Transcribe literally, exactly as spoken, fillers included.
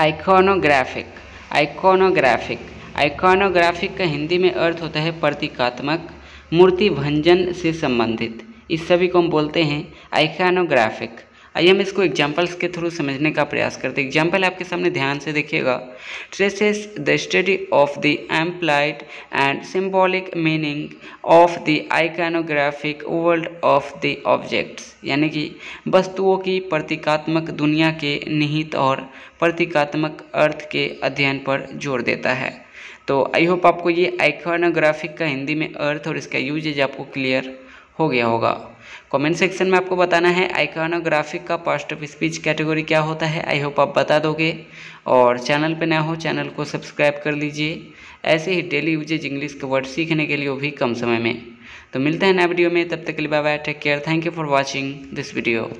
Iconographic, iconographic, iconographic का हिंदी में अर्थ होता है प्रतीकात्मक, मूर्ति भंजन से संबंधित। इस सभी को हम बोलते हैं आइकोनोग्राफिक। आइए हम इसको एग्जाम्पल्स के थ्रू समझने का प्रयास करते हैं। एग्जाम्पल आपके सामने ध्यान से देखिएगा। Traces the study of the implied and symbolic meaning of the iconographic world of the objects, यानी कि वस्तुओं की प्रतीकात्मक दुनिया के निहित और प्रतीकात्मक अर्थ के अध्ययन पर जोर देता है। तो आई होप आपको ये आइकोनोग्राफिक का हिंदी में अर्थ और इसका यूजेज आपको क्लियर हो गया होगा। कमेंट सेक्शन में आपको बताना है आइकोनोग्राफिक का पार्ट ऑफ स्पीच कैटेगरी क्या होता है। आई होप आप बता दोगे। और चैनल पे नया हो चैनल को सब्सक्राइब कर लीजिए। ऐसे ही डेली यूजेज इंग्लिश के वर्ड सीखने के लिए, वो भी कम समय में। तो मिलते हैं नए वीडियो में, तब तक के लिए bye bye, take care, thank you for watching this video.